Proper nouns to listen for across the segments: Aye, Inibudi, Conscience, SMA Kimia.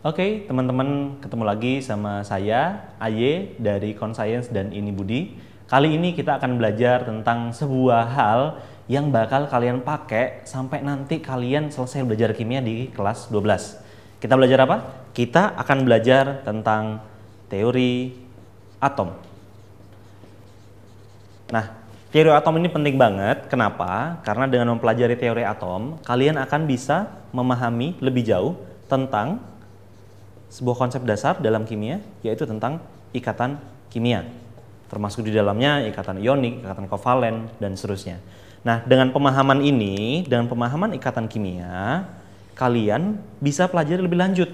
Oke, teman-teman, ketemu lagi sama saya, Aye, dari Conscience dan Inibudi. Kali ini kita akan belajar tentang sebuah hal yang bakal kalian pakai sampai nanti kalian selesai belajar kimia di kelas 12. Kita belajar apa? Kita akan belajar tentang teori atom. Nah, teori atom ini penting banget. Kenapa? Karena dengan mempelajari teori atom, kalian akan bisa memahami lebih jauh tentang sebuah konsep dasar dalam kimia, yaitu tentang ikatan kimia, termasuk di dalamnya ikatan ionik, ikatan kovalen, dan seterusnya. Nah, dengan pemahaman ini, dengan pemahaman ikatan kimia, kalian bisa pelajari lebih lanjut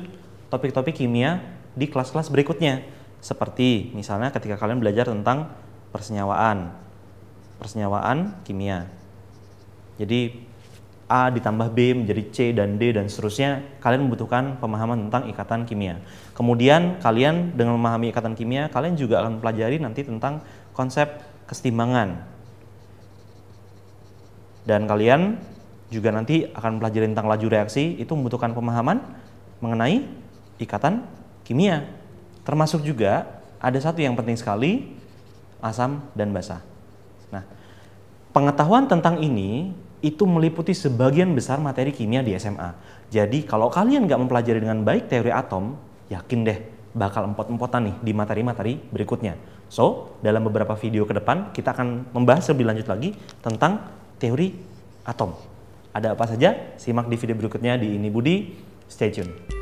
topik-topik kimia di kelas-kelas berikutnya, seperti misalnya ketika kalian belajar tentang persenyawaan kimia. Jadi A ditambah B menjadi C dan D dan seterusnya, kalian membutuhkan pemahaman tentang ikatan kimia. Kemudian kalian dengan memahami ikatan kimia, kalian juga akan mempelajari nanti tentang konsep kesetimbangan. Dan kalian juga nanti akan mempelajari tentang laju reaksi, itu membutuhkan pemahaman mengenai ikatan kimia. Termasuk juga ada satu yang penting sekali, asam dan basa. Nah, pengetahuan tentang ini itu meliputi sebagian besar materi kimia di SMA. Jadi kalau kalian nggak mempelajari dengan baik teori atom, yakin deh bakal empot-empotan nih di materi-materi berikutnya. So, dalam beberapa video ke depan kita akan membahas lebih lanjut lagi tentang teori atom. Ada apa saja? Simak di video berikutnya di Inibudi. Stay tune.